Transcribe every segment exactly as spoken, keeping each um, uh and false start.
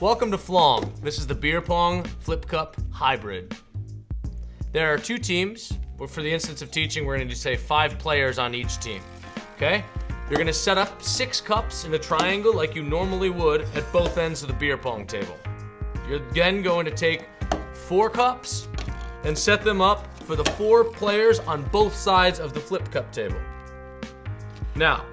Welcome to Flong. This is the Beer Pong Flip Cup Hybrid. There are two teams, but for the instance of teaching, we're gonna just say five players on each team, okay? You're gonna set up six cups in a triangle like you normally would at both ends of the beer pong table. You're then going to take four cups and set them up for the four players on both sides of the flip cup table. Now,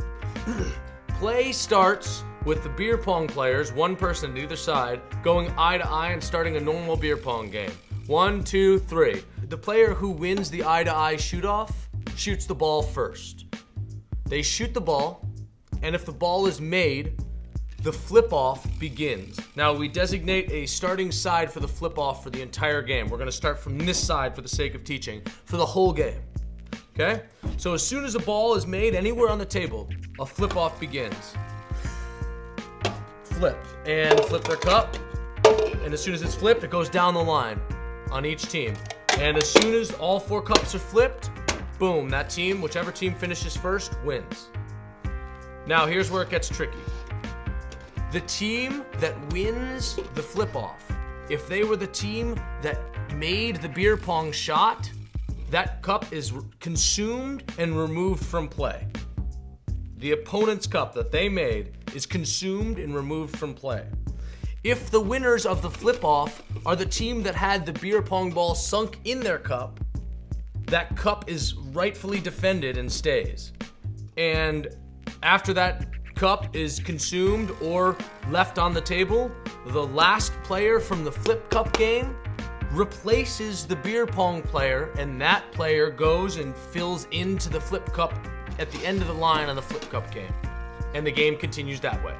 play starts with the beer pong players, one person to either side, going eye to eye and starting a normal beer pong game. One, two, three. The player who wins the eye to eye shoot off shoots the ball first. They shoot the ball, and if the ball is made, the flip off begins. Now we designate a starting side for the flip off for the entire game. We're gonna start from this side for the sake of teaching, for the whole game, okay? So as soon as a ball is made anywhere on the table, a flip off begins. Flip, and flip their cup, and as soon as it's flipped, it goes down the line on each team. And as soon as all four cups are flipped, boom, that team, whichever team finishes first, wins. Now here's where it gets tricky. The team that wins the flip-off, if they were the team that made the beer pong shot, that cup is consumed and removed from play. The opponent's cup that they made is consumed and removed from play. If the winners of the flip-off are the team that had the beer pong ball sunk in their cup, that cup is rightfully defended and stays. And after that cup is consumed or left on the table, the last player from the flip cup game replaces the beer pong player, and that player goes and fills into the flip cup at the end of the line on the flip cup game. And the game continues that way.